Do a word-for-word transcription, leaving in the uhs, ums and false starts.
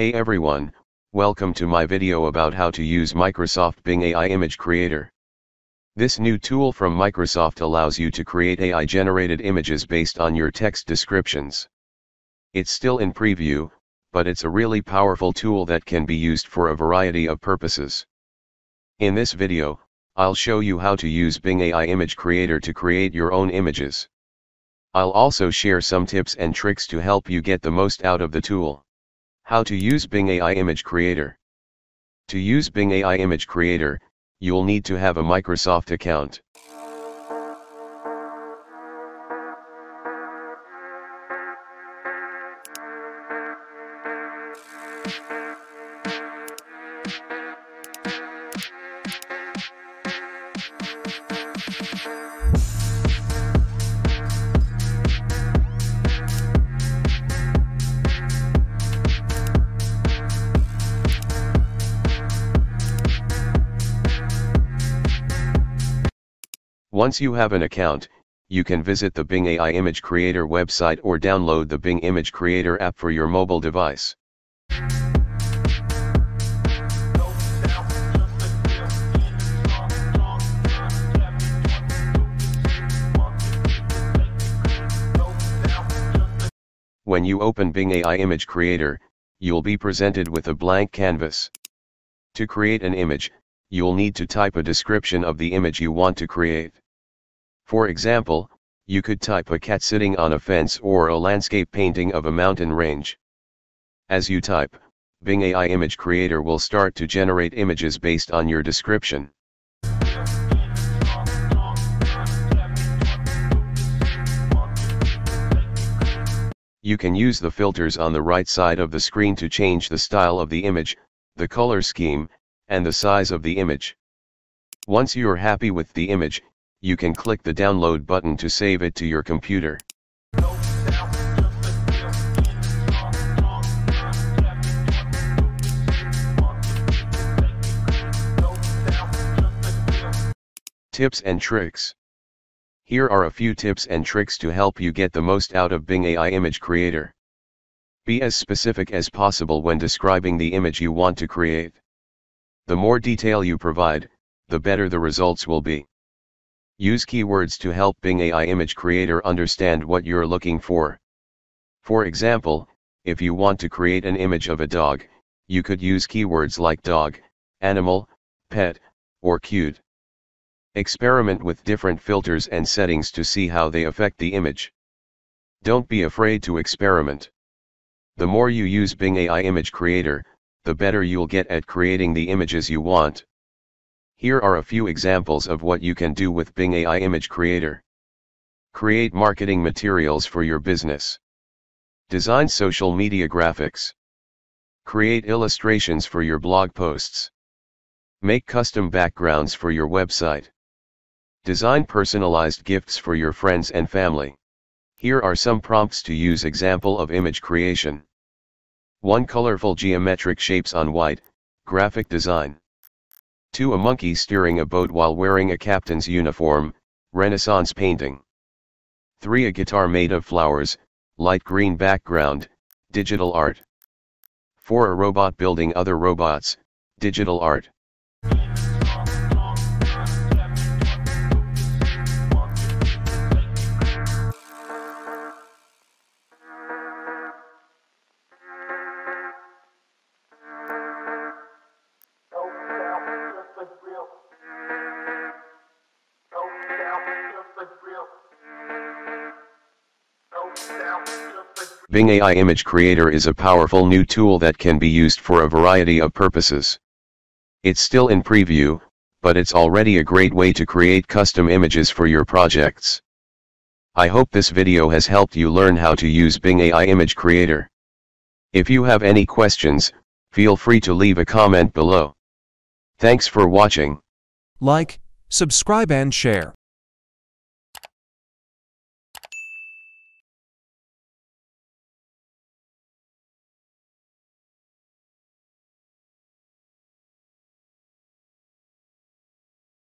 Hey everyone, welcome to my video about how to use Microsoft Bing A I Image Creator. This new tool from Microsoft allows you to create A I-generated images based on your text descriptions. It's still in preview, but it's a really powerful tool that can be used for a variety of purposes. In this video, I'll show you how to use Bing A I Image Creator to create your own images. I'll also share some tips and tricks to help you get the most out of the tool. How to use Bing A I Image Creator. To use Bing A I Image Creator, you'll need to have a Microsoft account. Once you have an account, you can visit the Bing A I Image Creator website or download the Bing Image Creator app for your mobile device. When you open Bing A I Image Creator, you'll be presented with a blank canvas. To create an image, you'll need to type a description of the image you want to create. For example, you could type a cat sitting on a fence or a landscape painting of a mountain range. As you type, Bing A I Image Creator will start to generate images based on your description. You can use the filters on the right side of the screen to change the style of the image, the color scheme, and the size of the image. Once you're happy with the image, you can click the download button to save it to your computer. Tips and tricks. Here are a few tips and tricks to help you get the most out of Bing A I Image Creator. Be as specific as possible when describing the image you want to create. The more detail you provide, the better the results will be. Use keywords to help Bing A I Image Creator understand what you're looking for. For example, if you want to create an image of a dog, you could use keywords like dog, animal, pet, or cute. Experiment with different filters and settings to see how they affect the image. Don't be afraid to experiment. The more you use Bing A I Image Creator, the better you'll get at creating the images you want. Here are a few examples of what you can do with Bing A I Image Creator. Create marketing materials for your business. Design social media graphics. Create illustrations for your blog posts. Make custom backgrounds for your website. Design personalized gifts for your friends and family. Here are some prompts to use example of image creation. one Colorful geometric shapes on white, graphic design. two A monkey steering a boat while wearing a captain's uniform, Renaissance painting. three A guitar made of flowers, light green background, digital art. four A robot building other robots, digital art. Bing A I Image Creator is a powerful new tool that can be used for a variety of purposes. It's still in preview, but it's already a great way to create custom images for your projects. I hope this video has helped you learn how to use Bing A I Image Creator. If you have any questions, feel free to leave a comment below. Thanks for watching. Like, subscribe and share.